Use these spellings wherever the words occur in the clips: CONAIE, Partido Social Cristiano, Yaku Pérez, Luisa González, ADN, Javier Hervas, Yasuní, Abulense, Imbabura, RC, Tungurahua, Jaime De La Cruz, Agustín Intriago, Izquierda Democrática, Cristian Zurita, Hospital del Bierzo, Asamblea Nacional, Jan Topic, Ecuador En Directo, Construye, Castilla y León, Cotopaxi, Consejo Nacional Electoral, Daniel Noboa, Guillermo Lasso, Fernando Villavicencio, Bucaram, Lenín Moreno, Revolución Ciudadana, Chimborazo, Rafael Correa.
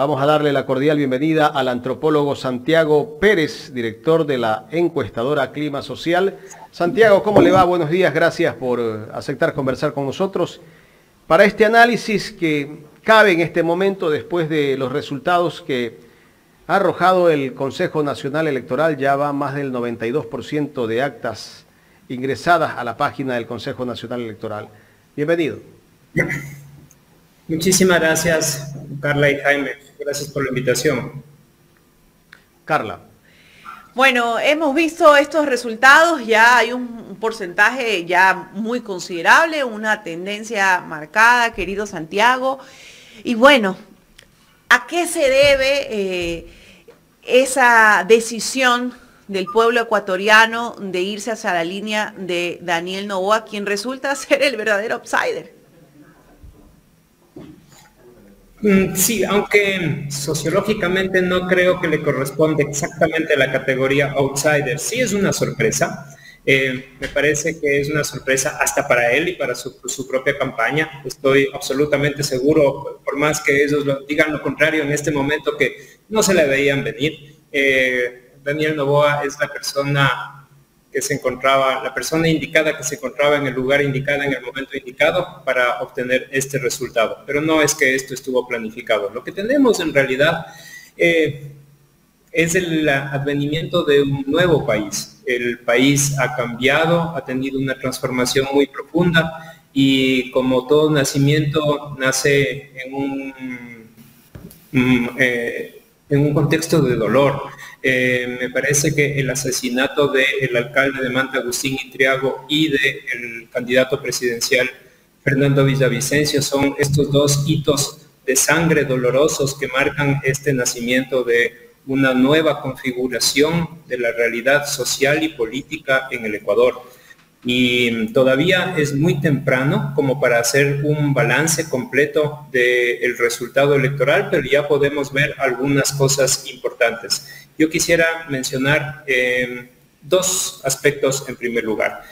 Vamos a darle la cordial bienvenida al antropólogo Santiago Pérez, director de la encuestadora Clima Social. Santiago, ¿cómo le va? Buenos días, gracias por aceptar conversar con nosotros. Para este análisis que cabe en este momento, después de los resultados que ha arrojado el Consejo Nacional Electoral, ya va más del 92% de actas ingresadas a la página del Consejo Nacional Electoral. Bienvenido. Muchísimas gracias, Carla y Jaime. Gracias por la invitación. Carla. Bueno, hemos visto estos resultados, ya hay un porcentaje ya muy considerable, una tendencia marcada, querido Santiago. Y bueno, ¿a qué se debe esa decisión del pueblo ecuatoriano de irse hacia la línea de Daniel Noboa, quien resulta ser el verdadero outsider? Sí, aunque sociológicamente no creo que le corresponde exactamente a la categoría outsider. Sí es una sorpresa, me parece que es una sorpresa hasta para él y para su propia campaña. Estoy absolutamente seguro, por más que ellos digan lo contrario en este momento, que no se le veían venir. Daniel Noboa es la persona indicada que se encontraba en el lugar indicado, en el momento indicado para obtener este resultado. Pero no es que esto estuvo planificado. Lo que tenemos en realidad es el advenimiento de un nuevo país. El país ha cambiado, ha tenido una transformación muy profunda y como todo nacimiento nace en un contexto de dolor. Me parece que el asesinato del alcalde de Manta, Agustín Intriago, y del candidato presidencial Fernando Villavicencio son estos dos hitos de sangre dolorosos que marcan este nacimiento de una nueva configuración de la realidad social y política en el Ecuador. Y todavía es muy temprano como para hacer un balance completo del resultado electoral, pero ya podemos ver algunas cosas importantes. Yo quisiera mencionar dos aspectos en primer lugar.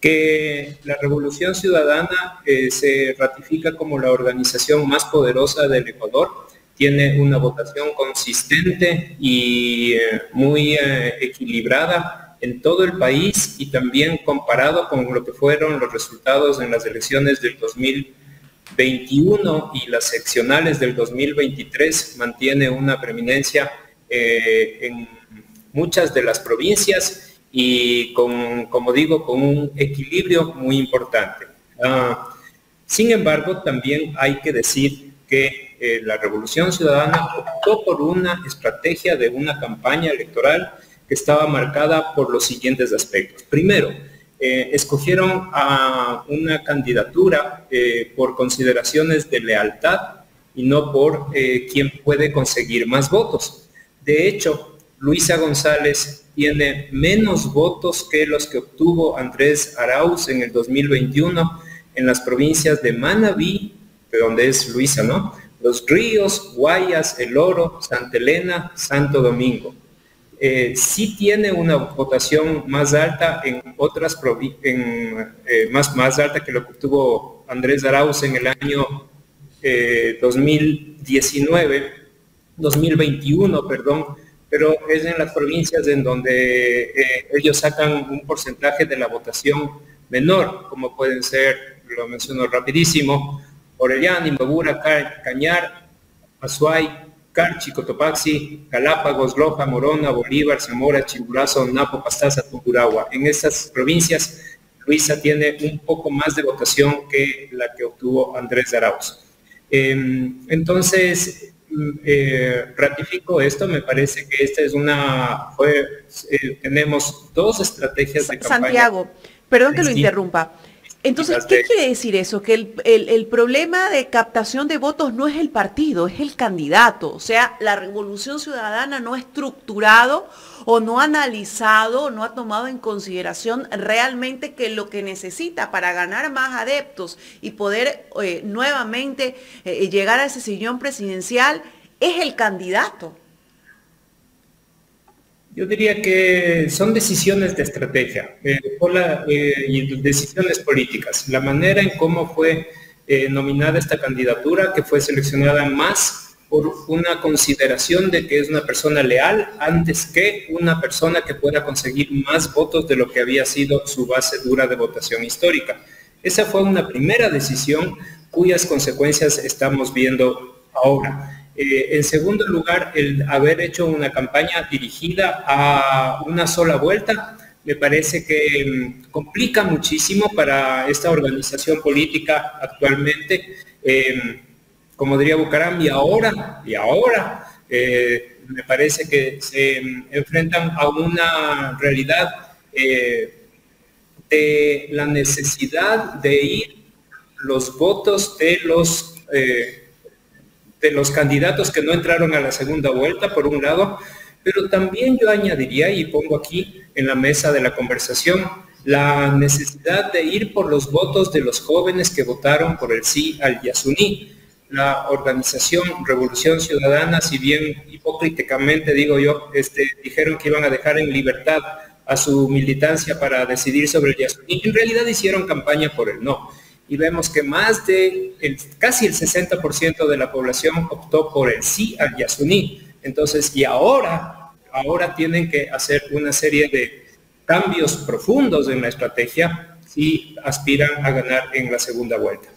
Que la Revolución Ciudadana se ratifica como la organización más poderosa del Ecuador, tiene una votación consistente y muy equilibrada en todo el país y también comparado con lo que fueron los resultados en las elecciones del 2021 y las seccionales del 2023, mantiene una preeminencia en muchas de las provincias y como digo, con un equilibrio muy importante. Sin embargo, también hay que decir que la Revolución Ciudadana optó por una estrategia de una campaña electoral que estaba marcada por los siguientes aspectos. Primero, escogieron a una candidatura por consideraciones de lealtad y no por quien puede conseguir más votos. De hecho, Luisa González tiene menos votos que los que obtuvo Andrés Arauz en el 2021 en las provincias de Manabí, de donde es Luisa, ¿no? Los Ríos, Guayas, El Oro, Santa Elena, Santo Domingo. Sí tiene una votación más alta en otras más alta que lo que obtuvo Andrés Arauz en el año 2021, perdón, pero es en las provincias en donde ellos sacan un porcentaje de la votación menor, como pueden ser, lo menciono rapidísimo, Orellana, Imbabura, Cañar, Azuay, Carchi, Cotopaxi, Galápagos, Loja, Morona, Bolívar, Zamora, Chimborazo, Napo, Pastaza, Tungurahua. En estas provincias, Luisa tiene un poco más de votación que la que obtuvo Andrés Arauz. Entonces, ratifico esto, me parece que esta es una, tenemos dos estrategias de campaña. Santiago, perdón que lo interrumpa. Entonces, ¿qué quiere decir eso? Que el problema de captación de votos no es el partido, es el candidato. O sea, la Revolución Ciudadana no ha estructurado o no ha analizado, no ha tomado en consideración realmente que lo que necesita para ganar más adeptos y poder nuevamente llegar a ese sillón presidencial es el candidato. Yo diría que son decisiones de estrategia y decisiones políticas. La manera en cómo fue nominada esta candidatura, que fue seleccionada más por una consideración de que es una persona leal antes que una persona que pueda conseguir más votos de lo que había sido su base dura de votación histórica. Esa fue una primera decisión cuyas consecuencias estamos viendo ahora. En segundo lugar, el haber hecho una campaña dirigida a una sola vuelta me parece que complica muchísimo para esta organización política actualmente. Como diría Bucaram, y ahora me parece que se enfrentan a una realidad de la necesidad de ir los votos de los candidatos que no entraron a la segunda vuelta, por un lado, pero también yo añadiría, y pongo aquí en la mesa de la conversación, la necesidad de ir por los votos de los jóvenes que votaron por el sí al Yasuní. La organización Revolución Ciudadana, si bien hipócritamente digo yo, dijeron que iban a dejar en libertad a su militancia para decidir sobre el Yasuní, en realidad hicieron campaña por el no. Y vemos que más de casi el 60% de la población optó por el sí al Yasuní. Entonces, y ahora tienen que hacer una serie de cambios profundos en la estrategia si aspiran a ganar en la segunda vuelta.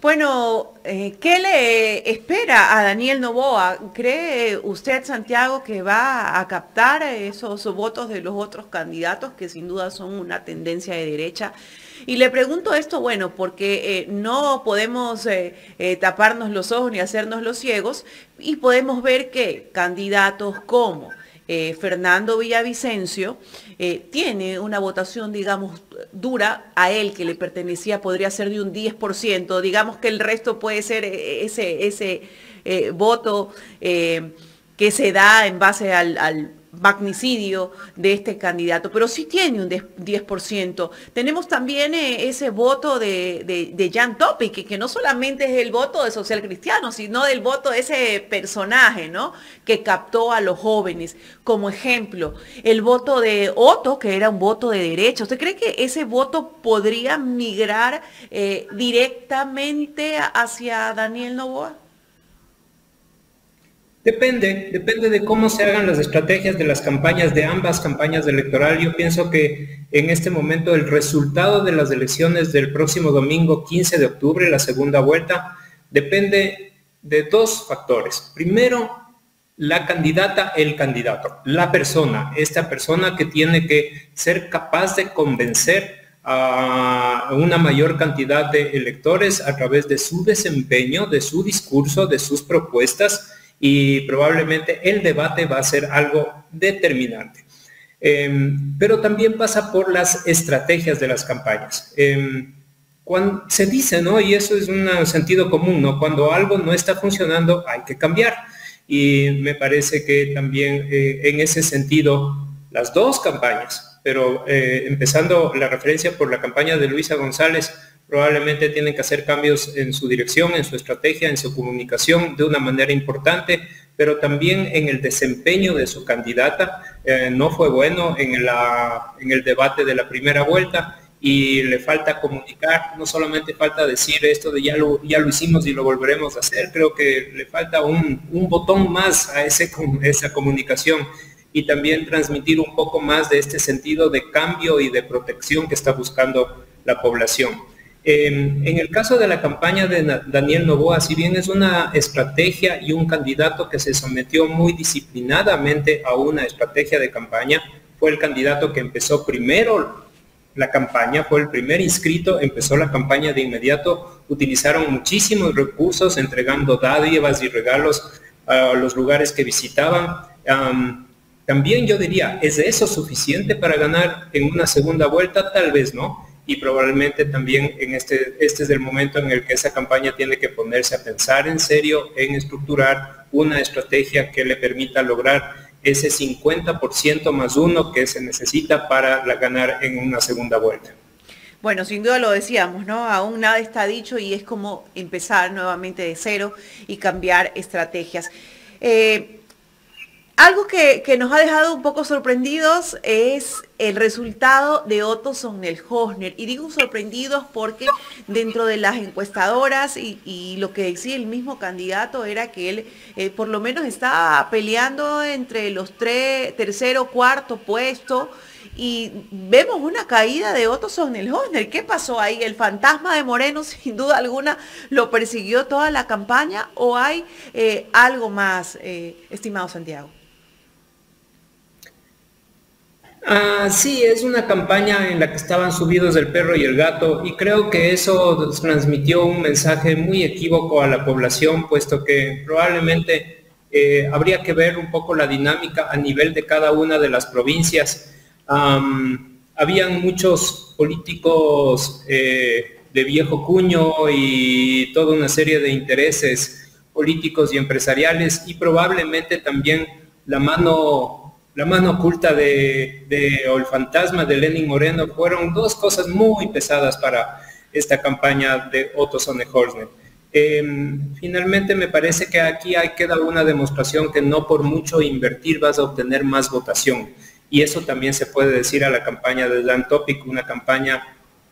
Bueno, ¿qué le espera a Daniel Noboa? ¿Cree usted, Santiago, que va a captar esos votos de los otros candidatos que sin duda son una tendencia de derecha? Y le pregunto esto, bueno, porque no podemos taparnos los ojos ni hacernos los ciegos y podemos ver que candidatos como Fernando Villavicencio tiene una votación, digamos, dura a él que le pertenecía, podría ser de un 10%, digamos que el resto puede ser ese voto que se da en base al magnicidio de este candidato, pero sí tiene un 10%. Tenemos también ese voto de Jan Topic, que no solamente es el voto de Social Cristiano, sino del voto de ese personaje, ¿no?, que captó a los jóvenes. Como ejemplo, el voto de Otto, que era un voto de derecha. ¿Usted cree que ese voto podría migrar directamente hacia Daniel Noboa? Depende de cómo se hagan las estrategias de las campañas, de ambas campañas electorales. Yo pienso que en este momento el resultado de las elecciones del próximo domingo 15 de octubre, la segunda vuelta, depende de dos factores. Primero, la candidata, el candidato, la persona, esta persona que tiene que ser capaz de convencer a una mayor cantidad de electores a través de su desempeño, de su discurso, de sus propuestas, y probablemente el debate va a ser algo determinante. Pero también pasa por las estrategias de las campañas. Cuando se dice, ¿no?, y eso es un sentido común, ¿no?, cuando algo no está funcionando hay que cambiar. Y me parece que también en ese sentido las dos campañas, pero empezando la referencia por la campaña de Luisa González, probablemente tienen que hacer cambios en su dirección, en su estrategia, en su comunicación de una manera importante, pero también en el desempeño de su candidata. No fue bueno en el debate de la primera vuelta y le falta comunicar, no solamente falta decir esto de ya lo hicimos y lo volveremos a hacer, creo que le falta un botón más a esa comunicación y también transmitir un poco más de este sentido de cambio y de protección que está buscando la población. En el caso de la campaña de Daniel Noboa, si bien es una estrategia y un candidato que se sometió muy disciplinadamente a una estrategia de campaña, fue el candidato que empezó primero la campaña, fue el primer inscrito, empezó la campaña de inmediato, utilizaron muchísimos recursos entregando dádivas y regalos a los lugares que visitaban. También yo diría, ¿es eso suficiente para ganar en una segunda vuelta? Tal vez no. Y probablemente también en este es el momento en el que esa campaña tiene que ponerse a pensar en serio, en estructurar una estrategia que le permita lograr ese 50% más 1 que se necesita para ganar en una segunda vuelta. Bueno, sin duda lo decíamos, ¿no? Aún nada está dicho y es como empezar nuevamente de cero y cambiar estrategias. Algo que nos ha dejado un poco sorprendidos es el resultado de Otto Sonnenholzner. Y digo sorprendidos porque dentro de las encuestadoras y lo que decía el mismo candidato era que él por lo menos estaba peleando entre los tercero, cuarto puesto. Y vemos una caída de Otto Sonnenholzner. ¿Qué pasó ahí? ¿El fantasma de Moreno sin duda alguna lo persiguió toda la campaña? ¿O hay algo más, estimado Santiago? Sí, es una campaña en la que estaban subidos el perro y el gato, y creo que eso transmitió un mensaje muy equívoco a la población, puesto que probablemente habría que ver un poco la dinámica a nivel de cada una de las provincias. Habían muchos políticos de viejo cuño y toda una serie de intereses políticos y empresariales, y probablemente también la mano oculta o el fantasma de Lenín Moreno fueron dos cosas muy pesadas para esta campaña de Otto Sonnenholzner. Finalmente me parece que aquí queda una demostración que no por mucho invertir vas a obtener más votación. Y eso también se puede decir a la campaña de Jan Topic, una campaña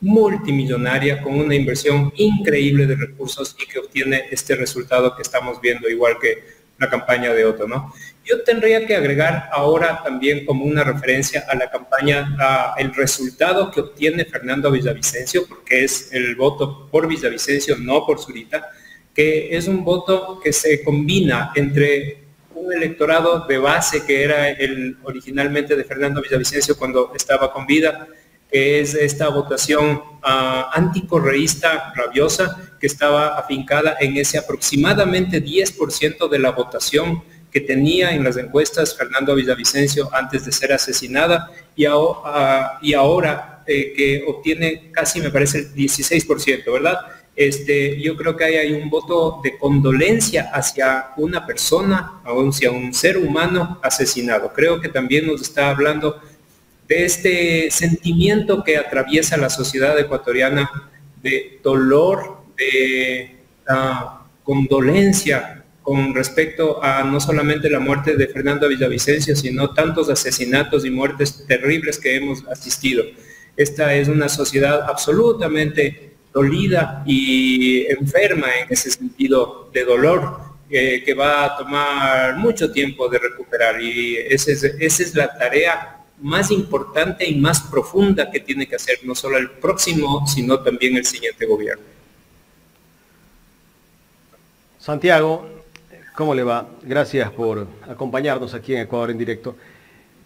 multimillonaria con una inversión increíble de recursos y que obtiene este resultado que estamos viendo, igual que la campaña de Otto, ¿no? Yo tendría que agregar ahora también como una referencia a la campaña, el resultado que obtiene Fernando Villavicencio, porque es el voto por Villavicencio, no por Zurita, que es un voto que se combina entre un electorado de base que era el originalmente de Fernando Villavicencio cuando estaba con vida, que es esta votación anticorreísta rabiosa que estaba afincada en ese aproximadamente 10% de la votación que tenía en las encuestas Fernando Villavicencio antes de ser asesinada, y ahora que obtiene casi, me parece, el 16%, ¿verdad? Yo creo que ahí hay un voto de condolencia hacia una persona, hacia un ser humano asesinado. Creo que también nos está hablando de este sentimiento que atraviesa la sociedad ecuatoriana de dolor, de condolencia con respecto a no solamente la muerte de Fernando Villavicencio, sino tantos asesinatos y muertes terribles que hemos asistido. Esta es una sociedad absolutamente dolida y enferma en ese sentido de dolor que va a tomar mucho tiempo de recuperar, y esa es la tarea más importante y más profunda que tiene que hacer no solo el próximo, sino también el siguiente gobierno. Santiago, ¿cómo le va? Gracias por acompañarnos aquí en Ecuador en Directo.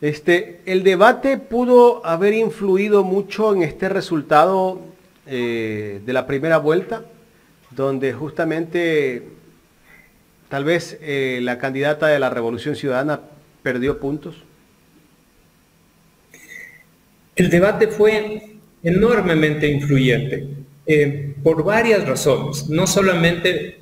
¿El debate pudo haber influido mucho en este resultado de la primera vuelta, donde justamente tal vez la candidata de la Revolución Ciudadana perdió puntos? El debate fue enormemente influyente por varias razones, no solamente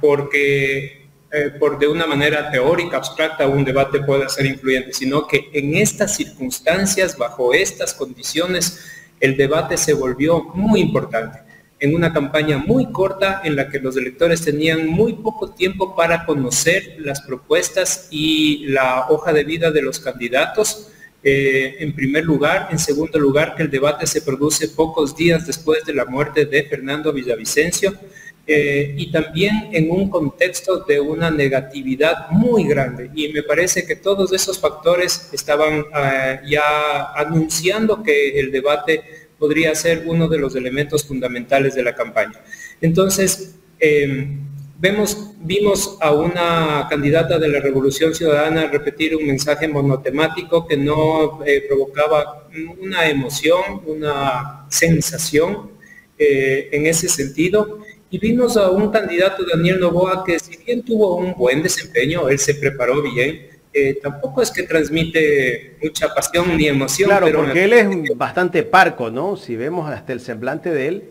porque de una manera teórica, abstracta, un debate puede ser influyente, sino que en estas circunstancias, bajo estas condiciones, el debate se volvió muy importante, en una campaña muy corta en la que los electores tenían muy poco tiempo para conocer las propuestas y la hoja de vida de los candidatos, en primer lugar. En segundo lugar, que el debate se produce pocos días después de la muerte de Fernando Villavicencio, y también en un contexto de una negatividad muy grande, y me parece que todos esos factores estaban ya anunciando que el debate podría ser uno de los elementos fundamentales de la campaña. Entonces, vimos a una candidata de la Revolución Ciudadana repetir un mensaje monotemático que no provocaba una emoción, una sensación en ese sentido. Y vimos a un candidato, Daniel Noboa, que si bien tuvo un buen desempeño, él se preparó bien, tampoco es que transmite mucha pasión ni emoción. Claro, pero porque él es bastante parco, ¿no? Si vemos hasta el semblante de él,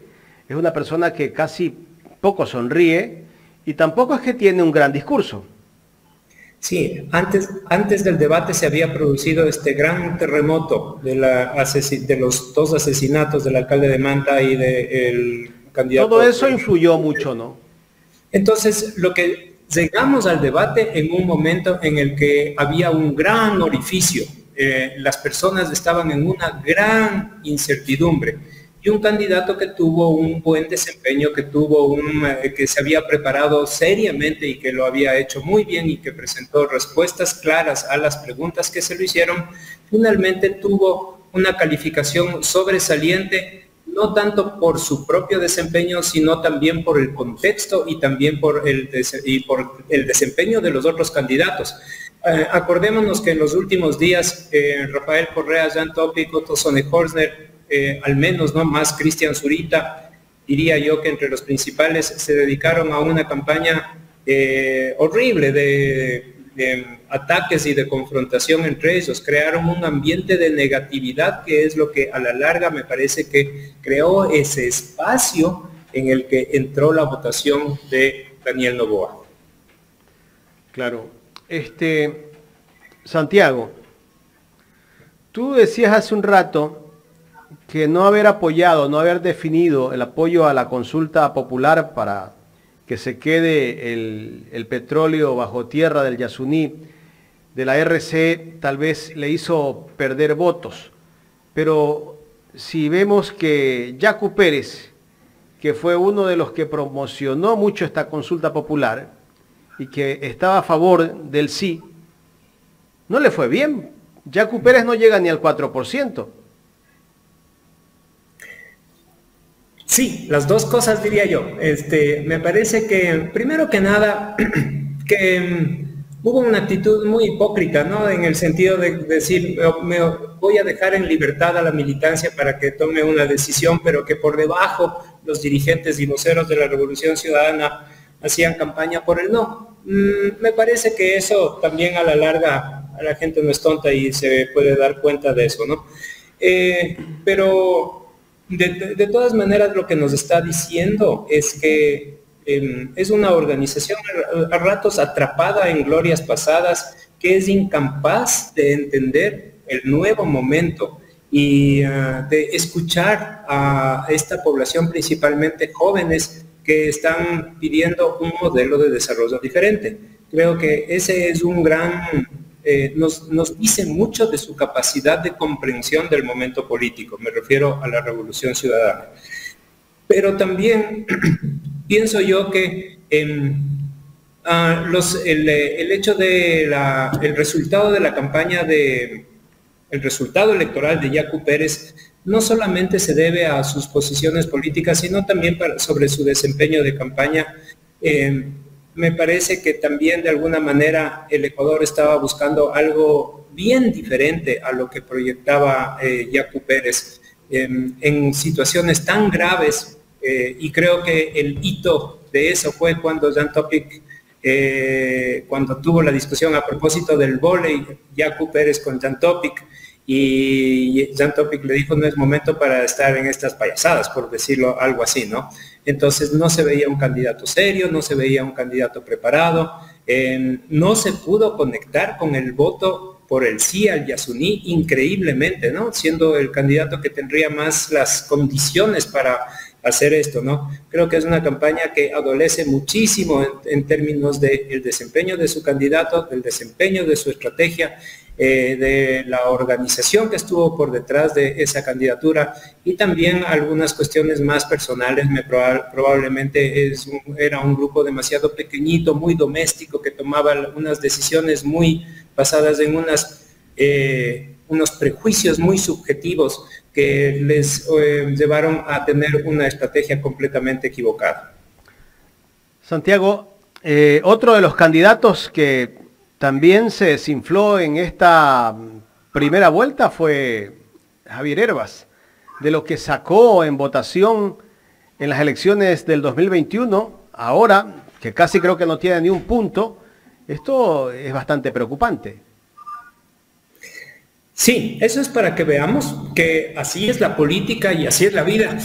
es una persona que casi poco sonríe y tampoco es que tiene un gran discurso. Sí, antes del debate se había producido este gran terremoto de los dos asesinatos del alcalde de Manta y del candidato. Todo eso influyó mucho, ¿no? Entonces, lo que Llegamos al debate en un momento en el que había un gran orificio, las personas estaban en una gran incertidumbre y un candidato que tuvo un buen desempeño, que tuvo que se había preparado seriamente y que lo había hecho muy bien y que presentó respuestas claras a las preguntas que se le hicieron, finalmente tuvo una calificación sobresaliente, no tanto por su propio desempeño, sino también por el contexto y también por el desempeño de los otros candidatos. Acordémonos que en los últimos días Rafael Correa, Jan Topic, Otto Sonnenholzner, al menos, no más, Cristian Zurita, diría yo que entre los principales, se dedicaron a una campaña horrible de ataques y de confrontación entre ellos. Crearon un ambiente de negatividad que es lo que a la larga me parece que creó ese espacio en el que entró la votación de Daniel Noboa. Claro. Santiago, tú decías hace un rato que no haber apoyado, no haber definido el apoyo a la consulta popular para que se quede el petróleo bajo tierra del Yasuní, de la RC, tal vez le hizo perder votos. Pero si vemos que Yaku Pérez, que fue uno de los que promocionó mucho esta consulta popular y que estaba a favor del sí, no le fue bien. Yaku Pérez no llega ni al 4%. Sí, las dos cosas diría yo. Me parece que, primero que nada, que hubo una actitud muy hipócrita, ¿no? En el sentido de decir, me voy a dejar en libertad a la militancia para que tome una decisión, pero que por debajo los dirigentes y voceros de la Revolución Ciudadana hacían campaña por el no. Me parece que eso también a la larga, a la gente no es tonta y se puede dar cuenta de eso, ¿no? Pero... De todas maneras, lo que nos está diciendo es que es una organización a ratos atrapada en glorias pasadas, que es incapaz de entender el nuevo momento y de escuchar a esta población, principalmente jóvenes, que están pidiendo un modelo de desarrollo diferente. Creo que ese es un gran... nos dice mucho de su capacidad de comprensión del momento político, me refiero a la Revolución Ciudadana. Pero también pienso yo que el hecho de el resultado de la campaña, el resultado electoral de Yaku Pérez, no solamente se debe a sus posiciones políticas, sino también sobre su desempeño de campaña. Me parece que también de alguna manera el Ecuador estaba buscando algo bien diferente a lo que proyectaba Yaku Pérez en situaciones tan graves, y creo que el hito de eso fue cuando Jan Topic, cuando tuvo la discusión a propósito del vóley, Yaku Pérez con Jan Topic, y Jan Topic le dijo, no es momento para estar en estas payasadas, por decirlo algo así, ¿no? Entonces no se veía un candidato serio, no se veía un candidato preparado, no se pudo conectar con el voto por el sí al Yasuní, increíblemente, ¿no? Siendo el candidato que tendría más las condiciones para hacer esto, ¿no? Creo que es una campaña que adolece muchísimo en términos del desempeño de su candidato, del desempeño de su estrategia, de la organización que estuvo por detrás de esa candidatura, y también algunas cuestiones más personales. Probablemente era un grupo demasiado pequeñito, muy doméstico, que tomaba unas decisiones muy basadas en unos prejuicios muy subjetivos que les llevaron a tener una estrategia completamente equivocada. Santiago, otro de los candidatos que también se desinfló en esta primera vuelta fue Javier Hervas, de lo que sacó en votación en las elecciones del 2021, ahora, que casi creo que no tiene ni un punto. Esto es bastante preocupante. Sí, eso es para que veamos que así es la política y así es la vida.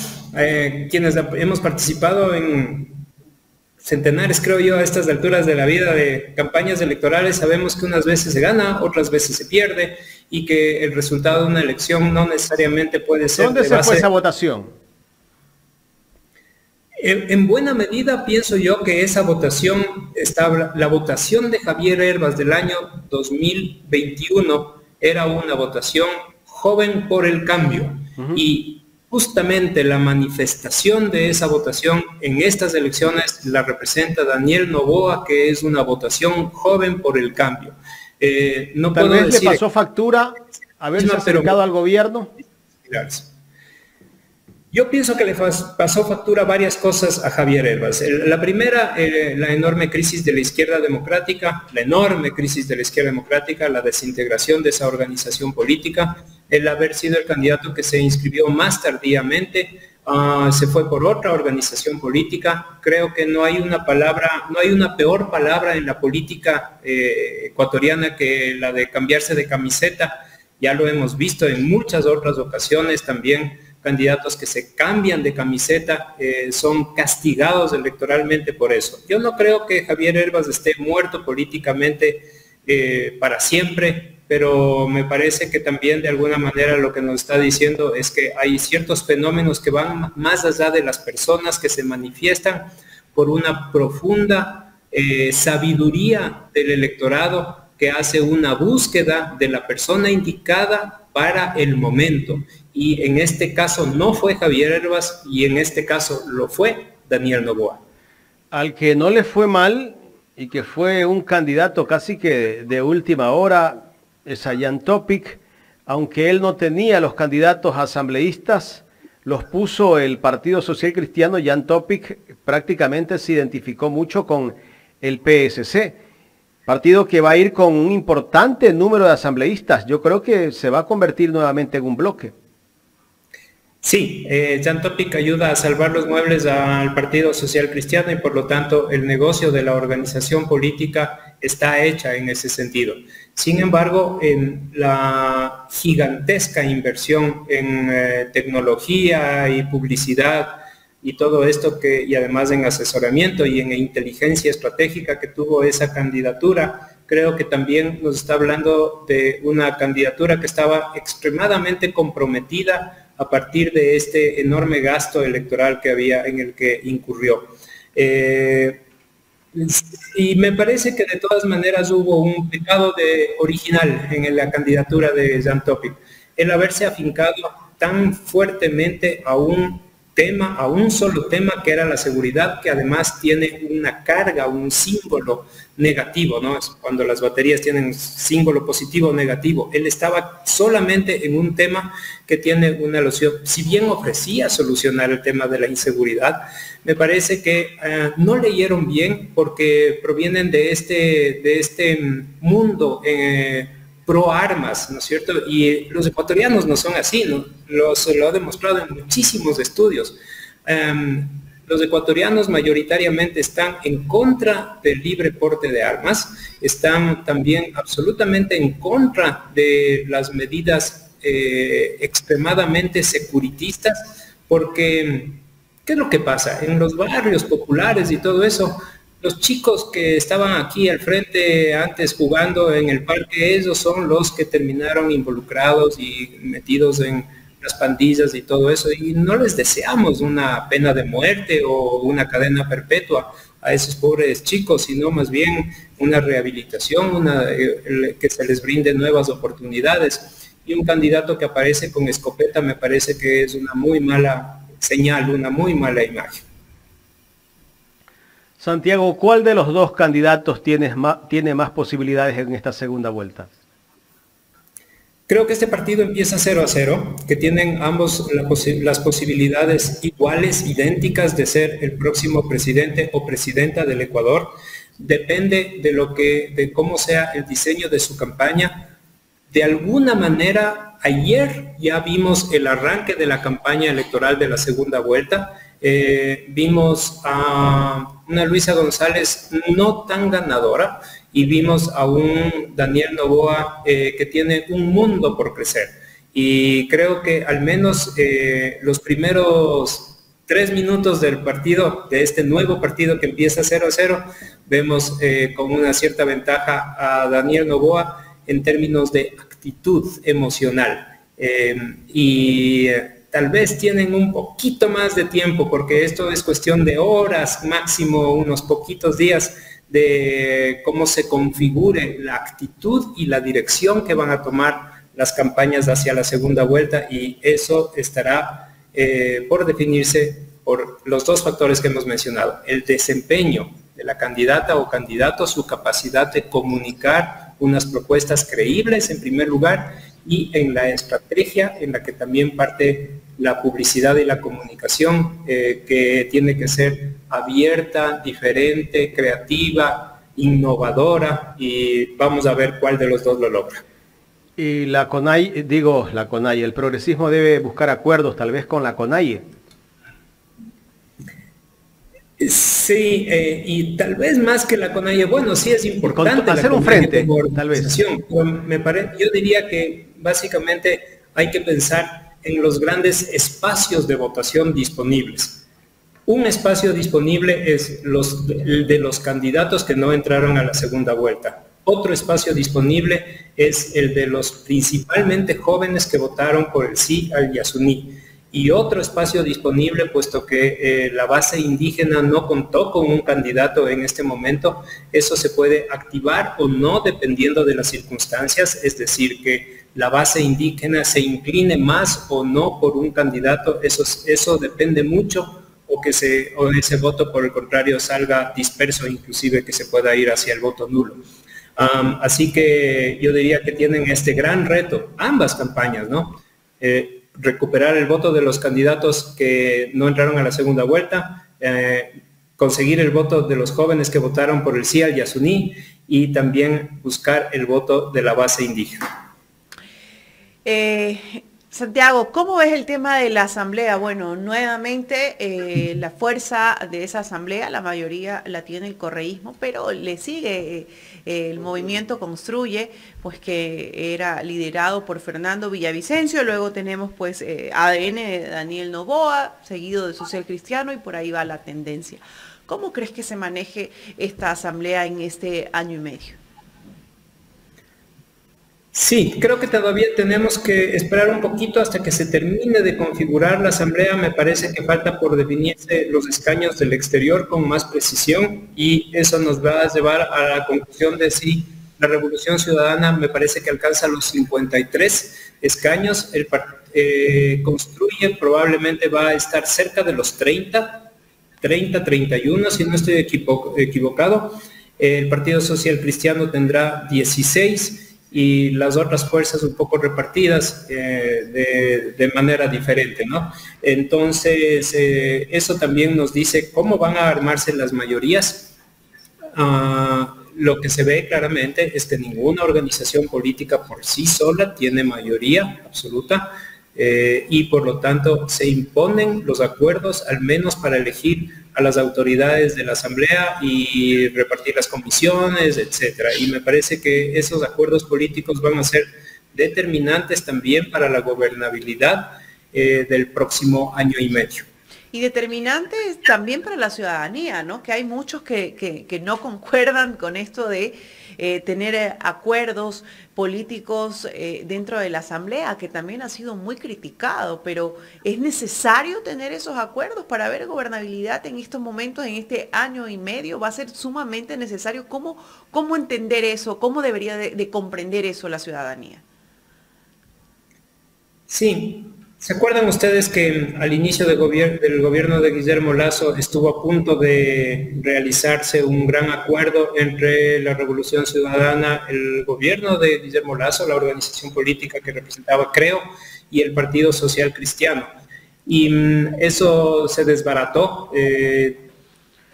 Quienes hemos participado en centenares, creo yo, a estas alturas de la vida, de campañas electorales, sabemos que unas veces se gana, otras veces se pierde, y que el resultado de una elección no necesariamente puede ser... ¿Dónde se fue esa votación? En buena medida pienso yo que esa votación, la votación de Javier Hervas del año 2021 era una votación joven por el cambio. Y justamente la manifestación de esa votación en estas elecciones la representa Daniel Noboa, que es una votación joven por el cambio. No puedo decir... Tal vez le pasó factura haberse acercado al gobierno. Yo pienso que le pasó factura varias cosas a Javier Hervas. La primera, la enorme crisis de la izquierda democrática, la desintegración de esa organización política, el haber sido el candidato que se inscribió más tardíamente, se fue por otra organización política. Creo que no hay una palabra, no hay una peor palabra en la política ecuatoriana que la de cambiarse de camiseta. Ya lo hemos visto en muchas otras ocasiones también. Candidatos que se cambian de camiseta son castigados electoralmente por eso. Yo no creo que Javier Hervas esté muerto políticamente para siempre, pero me parece que también de alguna manera lo que nos está diciendo es que hay ciertos fenómenos que van más allá de las personas, que se manifiestan por una profunda sabiduría del electorado, que hace una búsqueda de la persona indicada para el momento. Y en este caso no fue Javier Hervas, y en este caso lo fue Daniel Noboa. Al que no le fue mal, y que fue un candidato casi que de última hora, es a Jan Topic. Aunque él no tenía los candidatos asambleístas, los puso el Partido Social Cristiano. Jan Topic prácticamente se identificó mucho con el PSC. Partido que va a ir con un importante número de asambleístas. Yo creo que se va a convertir nuevamente en un bloque. Sí, Jan Topic ayuda a salvar los muebles al Partido Social Cristiano, y por lo tanto el negocio de la organización política está hecha en ese sentido. Sin embargo, en la gigantesca inversión en tecnología y publicidad, y todo esto que, y además en asesoramiento y en inteligencia estratégica que tuvo esa candidatura, creo que también nos está hablando de una candidatura que estaba extremadamente comprometida a partir de este enorme gasto electoral que había, en el que incurrió. Y me parece que de todas maneras hubo un pecado original en la candidatura de Jan Topic, el haberse afincado tan fuertemente a un tema, a un solo tema, que era la seguridad, que además tiene una carga, un símbolo negativo, ¿no? Es cuando las baterías tienen un símbolo positivo o negativo. Él estaba solamente en un tema que tiene una alusión, si bien ofrecía solucionar el tema de la inseguridad, me parece que no leyeron bien, porque provienen de este mundo pro armas, ¿no es cierto? Y los ecuatorianos no son así, ¿no? Lo ha demostrado en muchísimos estudios. Los ecuatorianos mayoritariamente están en contra del libre porte de armas, están también absolutamente en contra de las medidas extremadamente securitistas, porque ¿qué es lo que pasa? En los barrios populares y todo eso, los chicos que estaban aquí al frente antes jugando en el parque, esos son los que terminaron involucrados y metidos en las pandillas y todo eso. Y no les deseamos una pena de muerte o una cadena perpetua a esos pobres chicos, sino más bien una rehabilitación, que se les brinde nuevas oportunidades. Y un candidato que aparece con escopeta me parece que es una muy mala señal, una muy mala imagen. Santiago, ¿cuál de los dos candidatos tiene más posibilidades en esta segunda vuelta? Creo que este partido empieza 0-0, que tienen ambos las posibilidades iguales, idénticas, de ser el próximo presidente o presidenta del Ecuador. Depende de cómo sea el diseño de su campaña. De alguna manera, ayer ya vimos el arranque de la campaña electoral de la segunda vuelta. Vimos a una Luisa González no tan ganadora, y vimos a un Daniel Noboa que tiene un mundo por crecer. Y creo que al menos los primeros 3 minutos del partido, de este nuevo partido que empieza 0-0, vemos con una cierta ventaja a Daniel Noboa en términos de actitud emocional. Y tal vez tienen un poquito más de tiempo, porque esto es cuestión de horas, máximo unos poquitos días, de cómo se configure la actitud y la dirección que van a tomar las campañas hacia la segunda vuelta, y eso estará por definirse por los dos factores que hemos mencionado: el desempeño de la candidata o candidato, su capacidad de comunicar unas propuestas creíbles en primer lugar, y en la estrategia en la que también parte la publicidad y la comunicación, que tiene que ser abierta, diferente, creativa, innovadora, y vamos a ver cuál de los dos lo logra. Y la CONAIE, el progresismo debe buscar acuerdos tal vez con la CONAIE. Sí, y tal vez más que la CONAIE, bueno, sí es importante hacer un frente, tal vez. Yo diría que básicamente hay que pensar en los grandes espacios de votación disponibles. Un espacio disponible es el de los candidatos que no entraron a la segunda vuelta. Otro espacio disponible es el de los principalmente jóvenes que votaron por el sí al Yasuní. Y otro espacio disponible, puesto que la base indígena no contó con un candidato en este momento, eso se puede activar o no dependiendo de las circunstancias, es decir, que la base indígena se incline más o no por un candidato, eso depende mucho, o ese voto por el contrario salga disperso, inclusive que se pueda ir hacia el voto nulo. Así que yo diría que tienen este gran reto, ambas campañas, ¿no? Recuperar el voto de los candidatos que no entraron a la segunda vuelta, conseguir el voto de los jóvenes que votaron por el sí al Yasuní, y también buscar el voto de la base indígena. Santiago, ¿cómo ves el tema de la asamblea? Bueno, nuevamente la fuerza de esa asamblea, la mayoría la tiene el correísmo, pero le sigue el movimiento Construye, pues que era liderado por Fernando Villavicencio, luego tenemos pues ADN de Daniel Noboa, seguido de Social Cristiano, y por ahí va la tendencia. ¿Cómo crees que se maneje esta asamblea en este año y medio? Sí, creo que todavía tenemos que esperar un poquito hasta que se termine de configurar la asamblea. Me parece que falta por definirse los escaños del exterior con más precisión, y eso nos va a llevar a la conclusión de si la Revolución Ciudadana, me parece que alcanza los 53 escaños, el Construye probablemente va a estar cerca de los 31, si no estoy equivocado, el Partido Social Cristiano tendrá 16, y las otras fuerzas un poco repartidas de manera diferente, ¿no? Entonces, eso también nos dice cómo van a armarse las mayorías. Lo que se ve claramente es que ninguna organización política por sí sola tiene mayoría absoluta, y por lo tanto se imponen los acuerdos, al menos para elegir a las autoridades de la asamblea y repartir las comisiones, etcétera. Y me parece que esos acuerdos políticos van a ser determinantes también para la gobernabilidad del próximo año y medio. Y determinantes también para la ciudadanía, ¿no? Que hay muchos que no concuerdan con esto de tener acuerdos políticos dentro de la asamblea, que también ha sido muy criticado, pero es necesario tener esos acuerdos para ver gobernabilidad en estos momentos, en este año y medio, va a ser sumamente necesario. ¿Cómo entender eso? ¿Cómo debería de comprender eso la ciudadanía? Sí. ¿Se acuerdan ustedes que al inicio del gobierno de Guillermo Lasso estuvo a punto de realizarse un gran acuerdo entre la Revolución Ciudadana, el gobierno de Guillermo Lasso, la organización política que representaba CREO, y el Partido Social Cristiano? Y eso se desbarató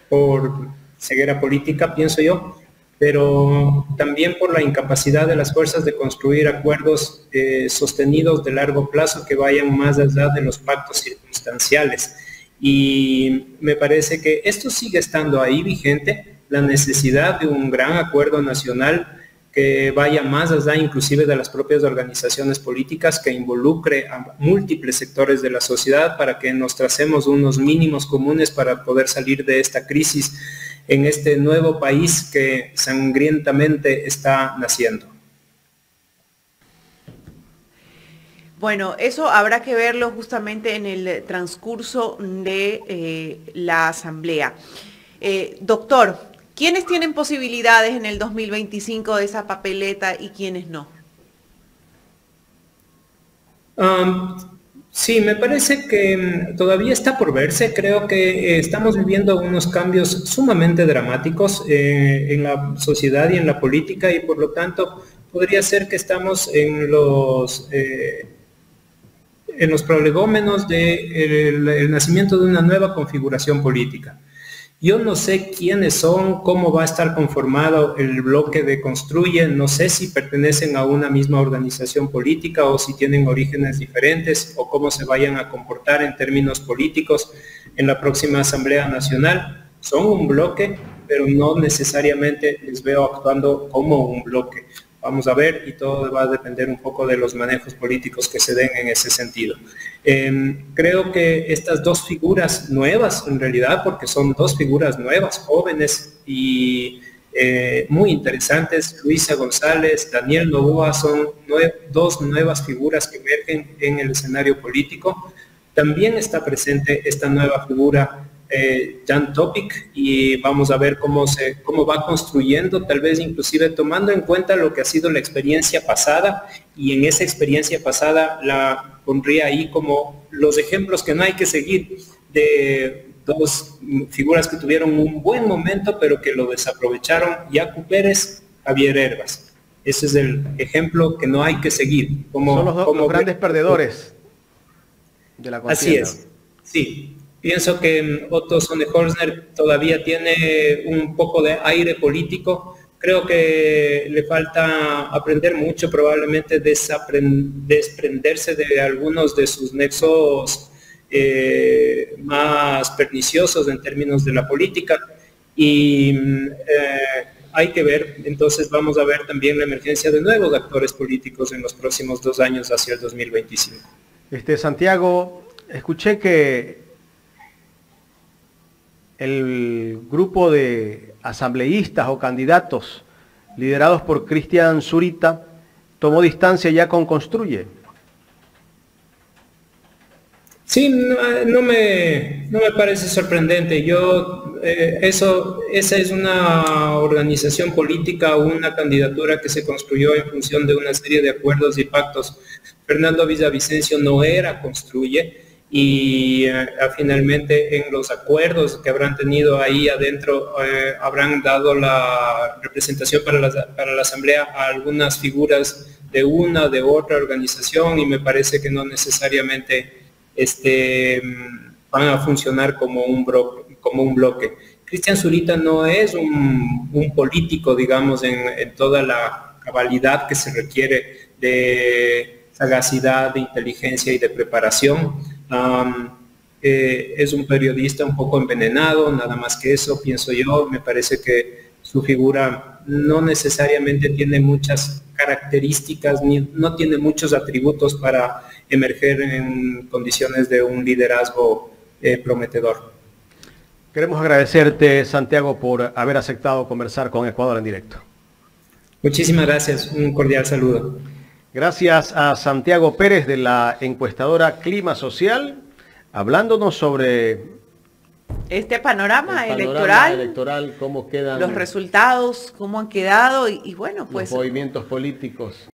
por ceguera política, pienso yo, pero también por la incapacidad de las fuerzas de construir acuerdos sostenidos de largo plazo que vayan más allá de los pactos circunstanciales. Y me parece que esto sigue estando ahí vigente, la necesidad de un gran acuerdo nacional que vaya más allá inclusive de las propias organizaciones políticas, que involucre a múltiples sectores de la sociedad para que nos tracemos unos mínimos comunes para poder salir de esta crisis en este nuevo país que sangrientamente está naciendo. Bueno, eso habrá que verlo justamente en el transcurso de la asamblea. Doctor, ¿quiénes tienen posibilidades en el 2025 de esa papeleta y quiénes no? Sí, me parece que todavía está por verse. Creo que estamos viviendo unos cambios sumamente dramáticos en la sociedad y en la política, y por lo tanto podría ser que estamos en los prolegómenos del nacimiento de una nueva configuración política. Yo no sé quiénes son, cómo va a estar conformado el bloque de Construye, no sé si pertenecen a una misma organización política o si tienen orígenes diferentes o cómo se vayan a comportar en términos políticos en la próxima Asamblea Nacional. Son un bloque, pero no necesariamente les veo actuando como un bloque. Vamos a ver, y todo va a depender un poco de los manejos políticos que se den en ese sentido. Creo que estas dos figuras nuevas, en realidad, porque son dos figuras nuevas, jóvenes y muy interesantes, Luisa González, Daniel Noboa, son dos nuevas figuras que emergen en el escenario político. También está presente esta nueva figura, Jan Topic, y vamos a ver cómo va construyendo, tal vez inclusive tomando en cuenta lo que ha sido la experiencia pasada, y en esa experiencia pasada la pondría ahí como los ejemplos que no hay que seguir, de dos figuras que tuvieron un buen momento pero que lo desaprovecharon: Yaku Pérez, Javier Hervas. Ese es el ejemplo que no hay que seguir. Son los grandes perdedores de la contienda. Así es, sí. Pienso que Otto Sonnenholzner todavía tiene un poco de aire político. Creo que le falta aprender mucho, probablemente desprenderse de algunos de sus nexos más perniciosos en términos de la política. Y hay que ver, entonces vamos a ver también la emergencia de nuevos actores políticos en los próximos 2 años hacia el 2025. Santiago, escuché que el grupo de asambleístas o candidatos liderados por Cristian Zurita tomó distancia ya con Construye. Sí, no me parece sorprendente. Yo, esa es una organización política, una candidatura que se construyó en función de una serie de acuerdos y pactos. Fernando Villavicencio no era Construye, y finalmente en los acuerdos que habrán tenido ahí adentro habrán dado la representación para la asamblea a algunas figuras de una, de otra organización, y me parece que no necesariamente van a funcionar como un bloque. Cristian Zurita no es un político, digamos, en toda la cabalidad que se requiere de sagacidad, de inteligencia y de preparación. Es un periodista un poco envenenado, nada más que eso, pienso yo. Me parece que su figura no necesariamente tiene muchas características, no tiene muchos atributos para emerger en condiciones de un liderazgo prometedor. Queremos agradecerte, Santiago, por haber aceptado conversar con Ecuador en Directo. Muchísimas gracias, un cordial saludo. Gracias a Santiago Pérez de la encuestadora Clima Social, hablándonos sobre este panorama electoral, cómo quedan los resultados, cómo han quedado y bueno, pues los movimientos políticos.